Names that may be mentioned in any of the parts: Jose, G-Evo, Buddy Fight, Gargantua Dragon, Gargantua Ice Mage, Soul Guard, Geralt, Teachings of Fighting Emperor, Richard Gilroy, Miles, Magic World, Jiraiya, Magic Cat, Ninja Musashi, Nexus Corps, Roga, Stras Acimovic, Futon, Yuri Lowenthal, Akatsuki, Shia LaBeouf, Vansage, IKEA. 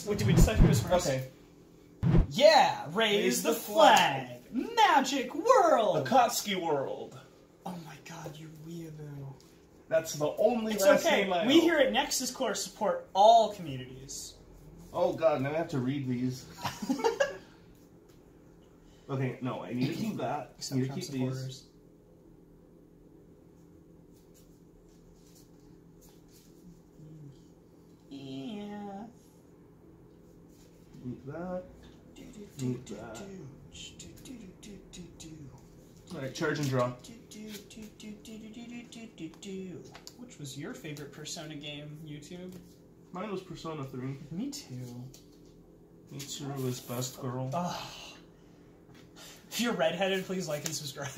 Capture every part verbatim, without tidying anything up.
raise... What did we decide to do? Okay. Yeah! Raise, raise the, the flag. flag! Magic world! Akatsuki world! Oh my god, you weirdo. That's the only it's last okay. name I know. We here at Nexus Corps support all communities. Oh god, now I have to read these. Okay, no, I need to keep that. I need to keep supporters. these. Yeah. Need that. Need that. Alright, charge and draw. Which was your favorite Persona game, YouTube? Mine was Persona three. Me too. Mitsuru was best girl. Oh. If you're redheaded, please like and subscribe.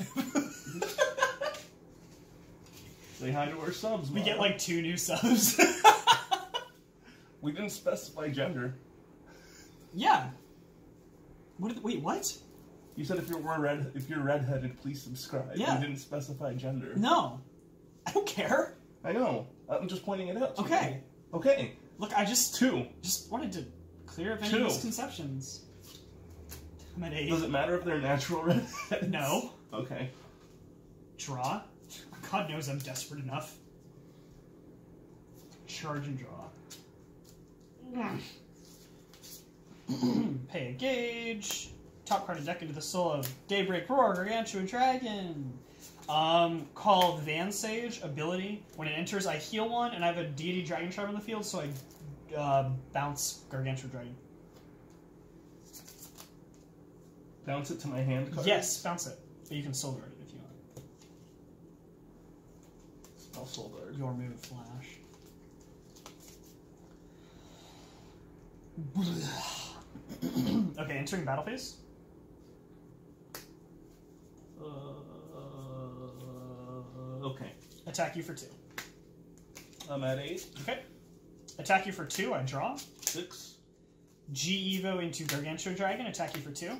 Say hi to our subs, Mom. We get like two new subs. We didn't specify gender. Yeah. What? The, wait, what? You said if you're red, if you're redheaded, please subscribe. Yeah. You didn't specify gender. No. I don't care. I know. I'm just pointing it out. Okay. You. Okay. Look, I just two. Just wanted to clear up any two. misconceptions. I'm at eight. Does it matter if they're natural redheads? No. Okay. Draw. God knows I'm desperate enough. Charge and draw. Pay a gauge. Top card of deck into the soul of Daybreak Roar, Gargantua Dragon. Um, called Vansage, ability. When it enters, I heal one, and I have a deity dragon tribe on the field, so I uh, bounce Gargantua Dragon. Bounce it to my hand card? Yes, bounce it. But you can Soul Guard it if you want. I'll Soul Guard. Your move, Flash. Okay, entering battle phase. Uh, okay. Attack you for two. I'm at eight. Okay. Attack you for two, I draw. Six. G-Evo into Gargantua Dragon, attack you for two.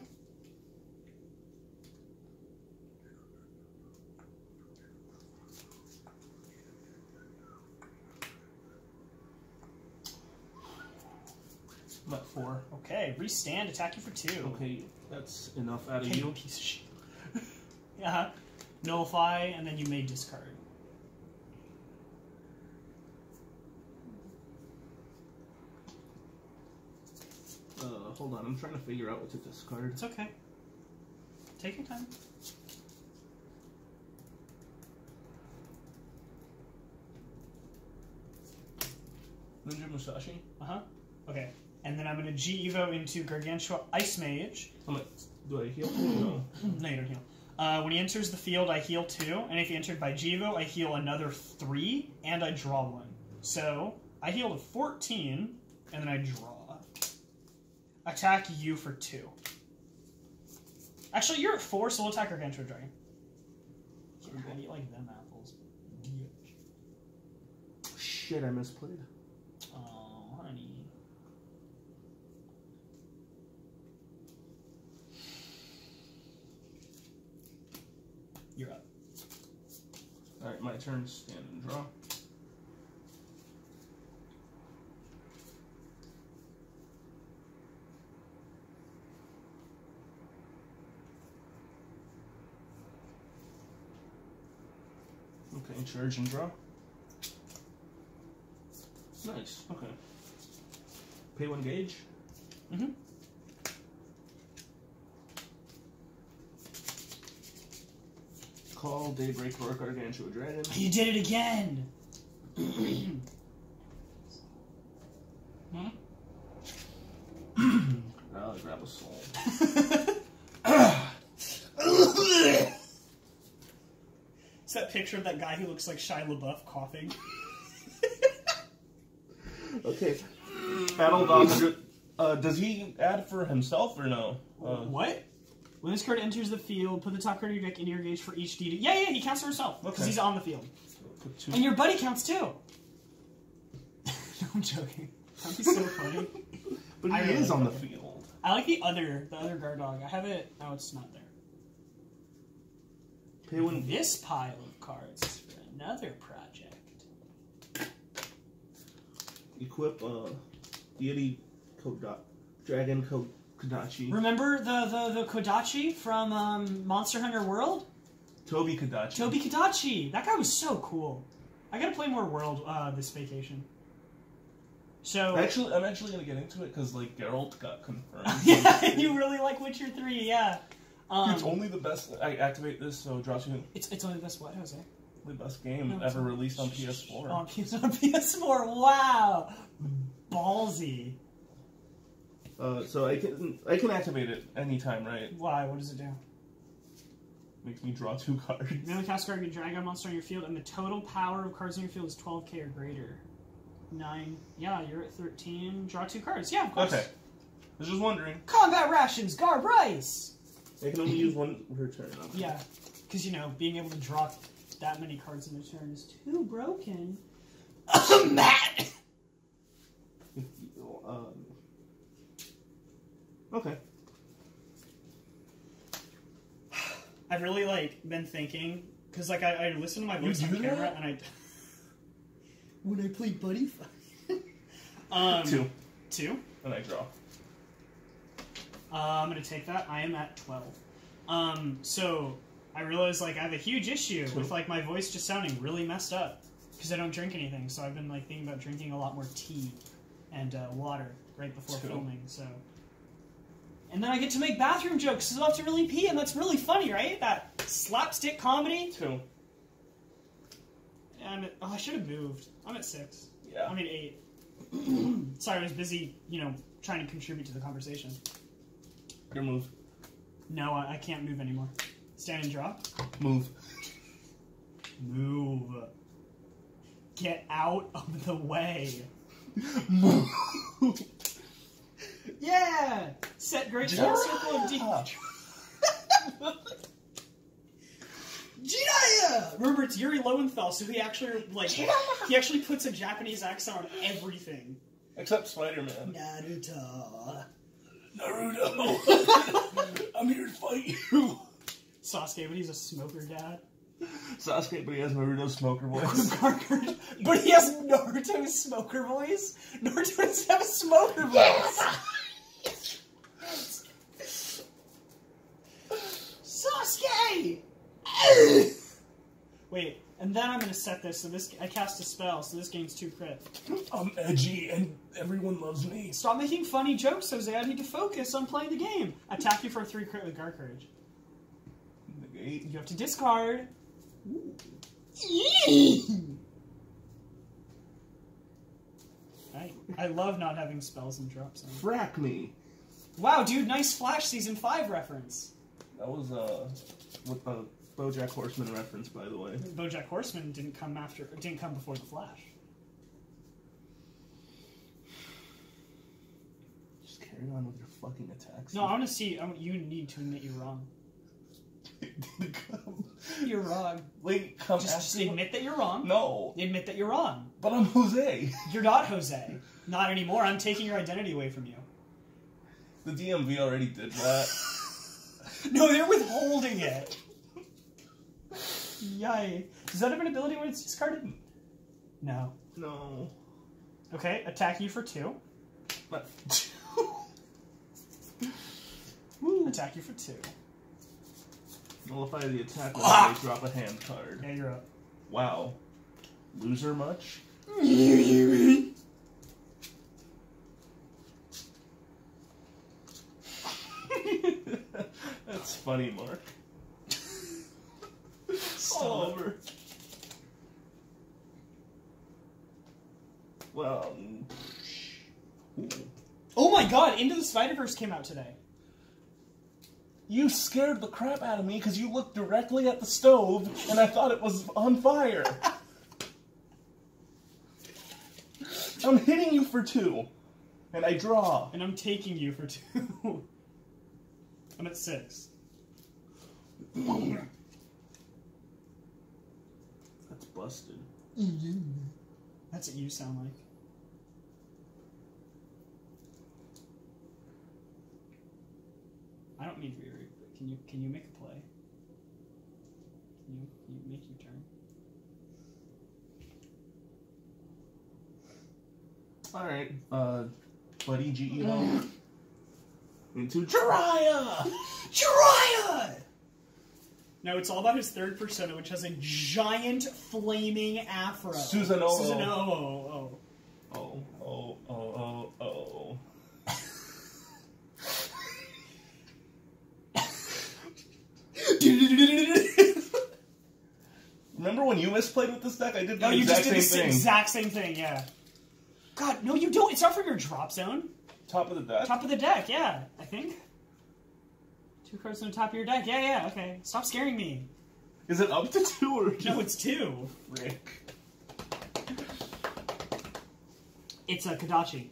I'm at four. Okay, restand, attack you for two. Okay, that's enough out of okay, you. Piece of shit. uh huh. Nullify, and then you may discard. Uh, hold on, I'm trying to figure out what to discard. It's okay. Take your time. Ninja Musashi? Uh huh. Okay. And then I'm going to G-Evo into Gargantua Ice Mage. I'm like, do I heal? No. No, you don't heal. Uh, when he enters the field, I heal two. And if he entered by G-Evo, I heal another three. And I draw one. So, I heal to fourteen. And then I draw. Attack you for two. Actually, you're at four, so we'll attack Gargantua Dragon. Yeah, how do you like them apples? Shit, I misplayed. You're up. Alright, my turn. Stand and draw. Okay, charge and draw. Nice, okay. Pay one gauge? Mm-hmm. Call Daybreak Roar, Gargantua Dragon. You did it again! Hmm? I'll grab a soul. It's that picture of that guy who looks like Shia LaBeouf coughing. Okay. Battle Dog. Uh, does he add for himself or no? Uh, what? When this card enters the field, put the top card of your deck into your gauge for each deity. Yeah, yeah, he counts for himself, because okay. he's on the field. And your buddy counts, too. No, I'm joking. That'd be so funny. But he I is really on the it. field. I like the other, the other Gardog. I have it... No, it's not there. Pay one. This pile of cards is for another project. Equip, uh, deity Koda Dragon Ko Kodachi. Remember the, the, the Kodachi from um, Monster Hunter World? Toby Kodachi. Toby Kodachi! That guy was so cool. I gotta play more World uh, this vacation. So actually, I'm actually gonna get into it because like Geralt got confirmed. Yeah, you really like Witcher three, yeah. Um, it's only the best. I activate this, so it drops you. It's it's only the best what, Jose? The best game no, ever released on P S four. On P S four, wow, ballsy. Uh, so I can I can activate it anytime, right? Why? What does it do? Makes me draw two cards. You may cast a card, you drag a monster on your field, and the total power of cards in your field is twelve K or greater. Nine. Yeah, you're at thirteen. Draw two cards. Yeah, of course. Okay. I was just wondering. Combat rations, Garb Rice! They can only use one per turn. Okay. Yeah, because, you know, being able to draw that many cards in a turn is too broken. Matt! um, okay. I've really, like, been thinking, because, like, I, I listen to my voice on camera, that? and I... When I play Buddy Fight. um, two. Two? And I draw. Uh, I'm going to take that. I am at twelve. Um, so I realize like I have a huge issue with like my voice just sounding really messed up because I don't drink anything. So I've been like thinking about drinking a lot more tea and uh, water right before Two. filming. So, and then I get to make bathroom jokes because I'll have to really pee, and that's really funny, right? That slapstick comedy. Two. And oh, I should have moved. I'm at six. Yeah. I'm at eight. Sorry, I was busy, you know, trying to contribute to the conversation. Your move. No, I, I can't move anymore. Stand and draw. Move. Move. Get out of the way. Move. Yeah! Set great circle of D. Jiraiya! Remember, it's Yuri Lowenthal, so he actually, like, he actually puts a Japanese accent on everything. Except Spider-Man. Naruto. Naruto! I'm here to fight you! Sasuke, but he's a smoker dad. Sasuke, but he has Naruto's smoker voice. But he has Naruto's smoker voice? Naruto doesn't have a smoker voice! Sasuke! Wait, and then I'm gonna set this, so this- I cast a spell, so this game's two crit. I'm edgy, and everyone loves me. Stop making funny jokes, Jose, I need to focus on playing the game. Attack you for a three crit with Gar Courage. Negate. You have to discard. I, I love not having spells and drops on. Frack me. Wow, dude, nice Flash Season five reference. That was, uh, with the... Bojack Horseman reference, by the way. Bojack Horseman didn't come after, didn't come before the Flash. Just carry on with your fucking attacks. No, I want to see. I want, you need to admit you're wrong. It didn't come. You're wrong. Wait, come just, just admit that you're wrong. No. Admit that you're wrong. But I'm Jose. You're not Jose. Not anymore. I'm taking your identity away from you. The D M V already did that. No, they're withholding it. Yay. Does that have an ability when it's discarded? No. No. Okay, attack you for two. But Woo. Attack you for two. Nullify the attack when ah! they drop a hand card. Yeah, you're up. Wow. Loser much? That's funny, Mark. All over. Well. Ooh. Oh my god, Into the Spider-Verse came out today. You scared the crap out of me because you looked directly at the stove and I thought it was on fire. I'm hitting you for two. And I draw. And I'm taking you for two. I'm at six. Busted. Mm-hmm. That's what you sound like. I don't mean to be rude, but can you can you make a play? Can you can you make your turn? All right. Uh, Buddy G-Evo into Jiraiya! Jiraiya! No, it's all about his third persona, which has a giant flaming afro. Susanoo. Susanoo. Oh, oh, oh, oh, oh, oh. Remember when you misplayed with this deck? I did the no, exact same thing. No, you just did the exact same thing, yeah. God, no, you don't. It's not from your drop zone. Top of the deck? Top of the deck, yeah, I think. Two cards on the top of your deck? Yeah, yeah, okay. Stop scaring me. Is it up to two or just... No, it's two. Frick. It's a Kodachi.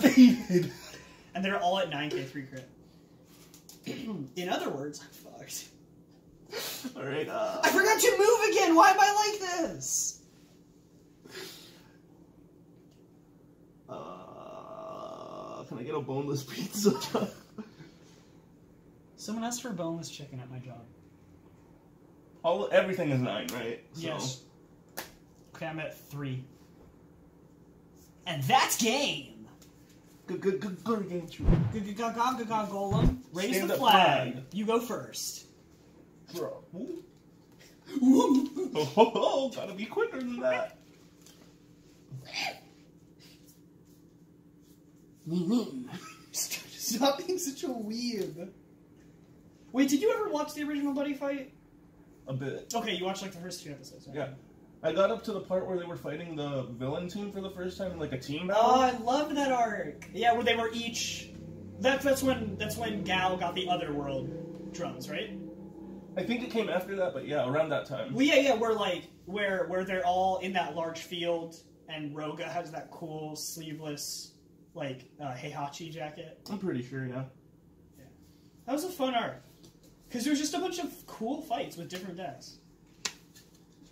David. And they're all at nine K three crit. In other words, I'm fucked. Alright, uh... I forgot to move again! Why am I like this? Uh... Can I get a boneless pizza? Someone asked for a boneless chicken at my job. All, everything is nine, right? So. Yes. Okay, I'm at three. And that's game! G-g-g-g-g-g-g-g-g-g-g-g-golem. Raise the flag. You go first. Bro. Ooh. Ooh. Oh, ho, ho. Gotta be quicker than that. Stop being such a weeb. Wait, did you ever watch the original Buddy Fight? A bit. Okay, you watched like the first two episodes, right? Yeah. I got up to the part where they were fighting the villain team for the first time in like a team battle. Oh, I loved that arc. Yeah, where they were each... That's, that's when that's when Gao got the Otherworld drums, right? I think it came after that, but yeah, around that time. Well, yeah, yeah, where like where where they're all in that large field, and Roga has that cool sleeveless like uh, Heihachi jacket. I'm pretty sure, yeah. Yeah, that was a fun arc because there was just a bunch of cool fights with different decks.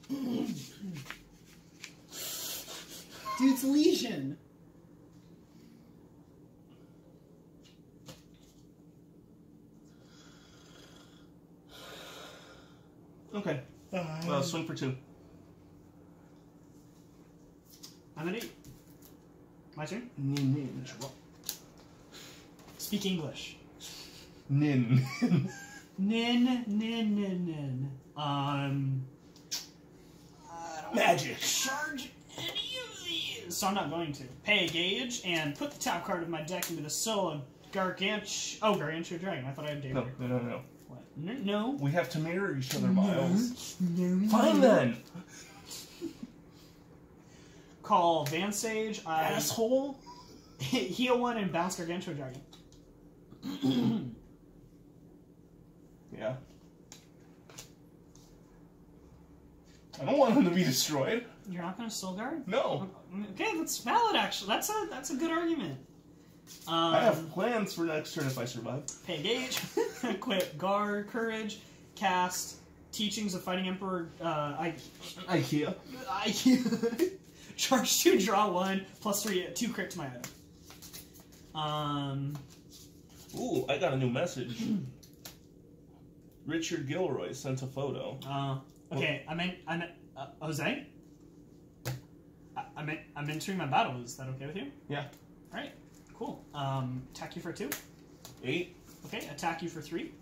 Dude, it's Legion. Okay. Uh, well, swing for two. I'm an eight. My turn? Nin. Speak English. Nin. Nin, nin, nin, nin. Um... I don't Magic. Charge any of these. So I'm not going to. Pay a gauge and put the top card of my deck into the soul of Gargantua... Oh, Gargantua Dragon. I thought I had Daybreak. No, no, no, no. No. We have to mirror each other, Miles. No. No. Fine then. Call Vansage. I... Asshole. Heal one and bounce Gargantua Dragon. Yeah. I don't want him to be destroyed. You're not going to Soul Guard? No. Okay, that's valid. Actually, that's a that's a good argument. Um, I have plans for next turn if I survive. Pay gauge, equip Gar Courage, cast Teachings of Fighting Emperor. Uh, I IKEA. IKEA. Charge two, draw one, plus three, two crit to my item. Um. Ooh, I got a new message. Richard Gilroy sent a photo. Uh, okay, I meant I meant uh, Jose. I, I meant I'm entering my battle. Is that okay with you? Yeah. All right. Cool. Um, attack you for two. Eight. Okay, attack you for three.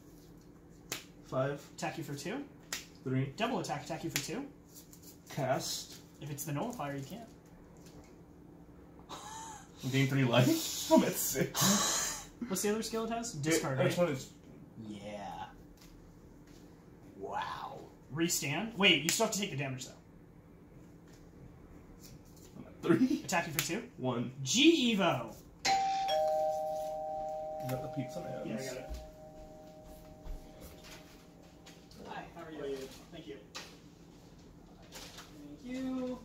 Five. Attack you for two. Three. Double attack, attack you for two. Cast. If it's the nullifier, you can't. Gain three life. I'm at six. What's the other skill it has? Discard. Which one is... Yeah. Wow. Restand. Wait, you still have to take the damage, though. I'm at three. Attack you for two. One. G-Evo. You got the pizza man. Yeah, I got it. Hi, how are you? How are you? Thank you. Thank you.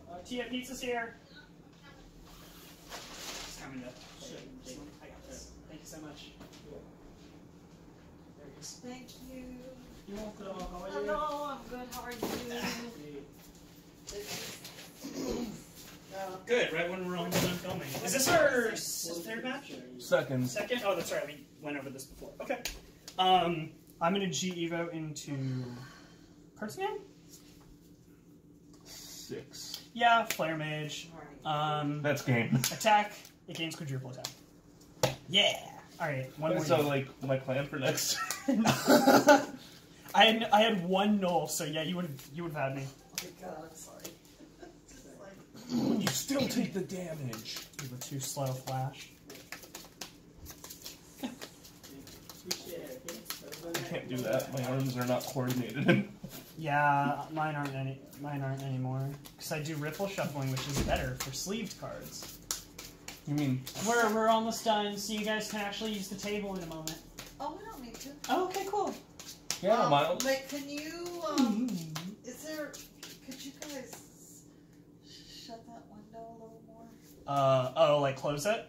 Uh, Tia Pizza's here. It's coming up. Sure. I got this. Thank you so much. There it is. Thank you. You're welcome. How are you? Hello, I'm good. How are you? Uh, Good, right when we're all done filming. Is this our third match? Second. Second? Oh, that's right, we went over this before. Okay. Um, I'm going to G-Evo into... Cards again? six. Yeah, Flare Mage. Um, That's game. Attack. It gains quadruple attack. Yeah. All right. One more. So, game. Like, my plan for next. I had I had one null, so yeah, you would you would have had me. Oh my god, I'm sorry. Like... You still take the damage. With a too slow flash. I can't do that. My arms are not coordinated. Yeah, mine aren't any. Mine aren't anymore. Because I do ripple shuffling, which is better for sleeved cards. You mean? We're we're almost done, so you guys can actually use the table in a moment. Oh, we don't need to. Oh, okay, cool. Yeah, um, Miles. Like, can you? Um, mm-hmm. Is there? Could you guys shut that window a little more? Uh oh, like close it.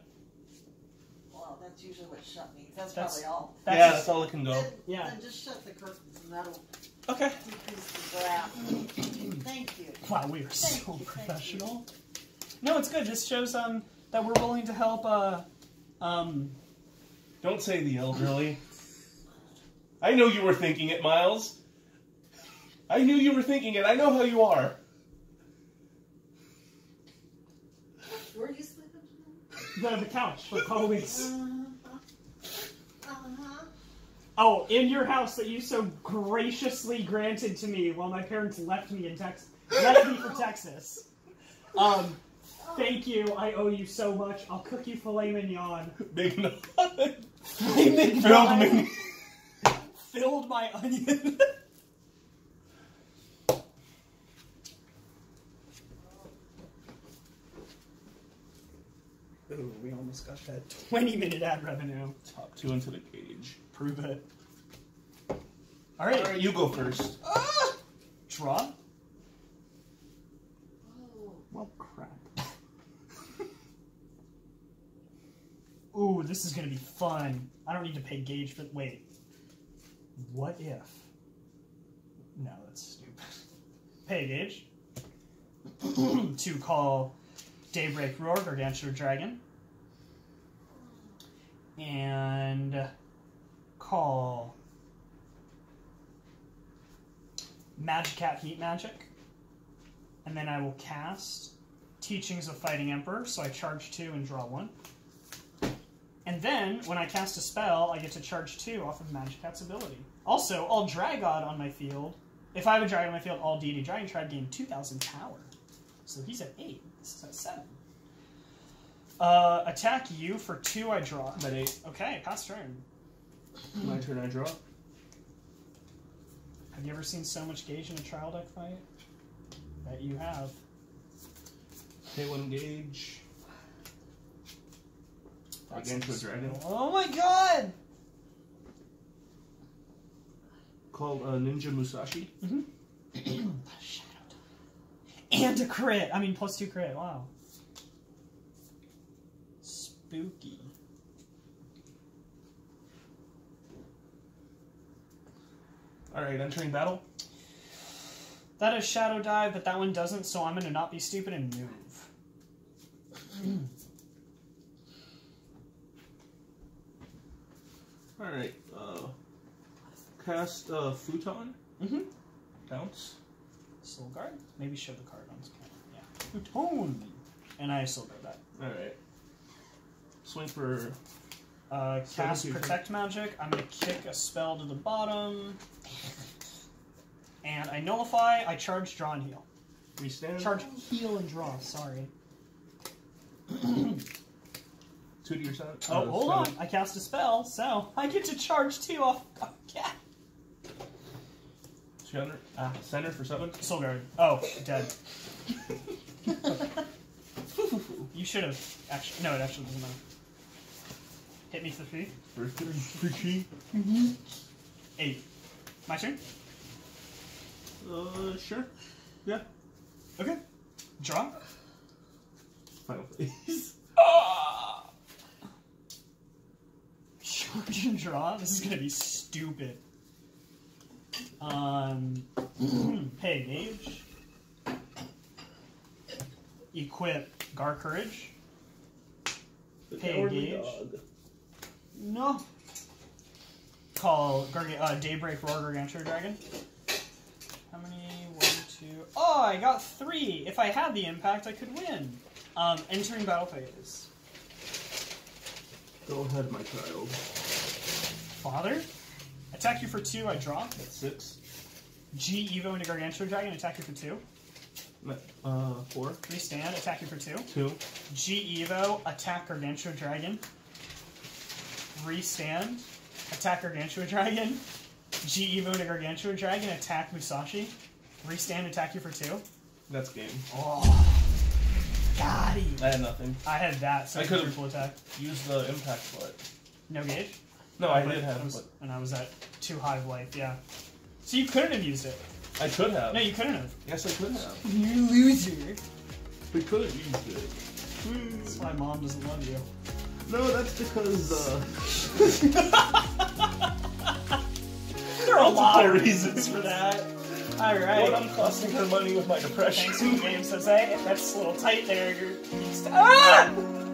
That's usually what shut me. That's, that's probably all. That's, yeah, that's all it can go. Then, yeah. Then just shut the curtains and that'll okay. decrease the draft. Thank you. Wow, we are thank so you, professional. No, it's good. This shows um that we're willing to help. Uh, um. Don't say the elderly. I know you were thinking it, Miles. I knew you were thinking it. I know how you are. Were you sleeping? The, the couch for Chloe's. Oh, in your house that you so graciously granted to me while my parents left me in Texas, left me for Texas. Um, thank you. I owe you so much. I'll cook you filet mignon. Big enough. Filled me. Filled my onion. Ooh, we almost got that twenty minute ad revenue. Top two into the cage. Prove it. All right. All right, you go first. Ah! Draw? Oh. Well, crap. Ooh, this is going to be fun. I don't need to pay gauge for... Wait. What if... No, that's stupid. Pay gauge. To call Daybreak Roar, Gargantua Dragon. And... call Magic Cat Heat Magic, and then I will cast Teachings of Fighting Emperor, so I charge two and draw one. And then, when I cast a spell, I get to charge two off of Magic Cat's ability. Also, all Dragod on my field, if I have a dragon on my field, all deity dragon tribe gain two thousand power. So he's at eight, this is at seven. Uh, attack you for two, I draw. I'm at eight. Okay, pass turn. My turn, I draw. Have you ever seen so much gauge in a trial deck fight? Bet you have. They will engage. Gargantua Dragon. Oh my god! Called uh, Ninja Musashi. Mm-hmm. Shadow and a crit! I mean, plus two crit, wow. Spooky. Alright, entering battle. That is Shadow Dive, but that one doesn't, so I'm going to not be stupid and move. Alright, uh, cast uh, Futon. Mm-hmm. Bounce. Soul Guard. Maybe show the card on screen. Yeah. Futon! And I Soul Guard that. Alright. Swing for... Uh, cast Protect Magic. I'm going to kick a spell to the bottom. And I nullify, I charge, draw, and heal. Restand. Charge, heal, and draw. Sorry. Two to your side. Oh, uh, hold on. I cast a spell, so I get to charge two off. Oh, yeah. Center. Ah. Center for seven. Soul Guard. Oh, dead. You should have. Actually, no, it actually doesn't matter. Hit me for three. First three. Mm-hmm. Eight. My turn? Uh, sure. Yeah. Okay. Draw. Final phase. Ah! Charge and draw? This is gonna be stupid. Um, pay gauge. Equip Gar Courage. Pay gauge. No. Call Garg uh, Daybreak Roar Gargantua Dragon. How many? One, two. Oh, I got three. If I had the impact, I could win. Um, entering battle phase. Go ahead, my child. Father? Attack you for two, I draw. That's six. G-Evo into Gargantua Dragon, attack you for two. Uh, four. Three stand, attack you for two. Two. G-Evo, attack Gargantua Dragon. Restand, attack Gargantua Dragon. G-Evo into Gargantua Dragon, attack Musashi. Restand, attack you for two. That's game. Oh. Got him. I had nothing. I had that, so I could have attack. Used the impact for it. No gauge? No, I but did have it. And I was at too high of life, yeah. So you couldn't have used it. I could have. No, you couldn't have. Yes, I could have. You loser. We could have used it. That's why mom doesn't love you. No, that's because, uh... there are a lot of reasons for that. Alright. What, I'm costing her money with my depression. Thanks for the game, Sensei. That's a little tight there. You're... Ah!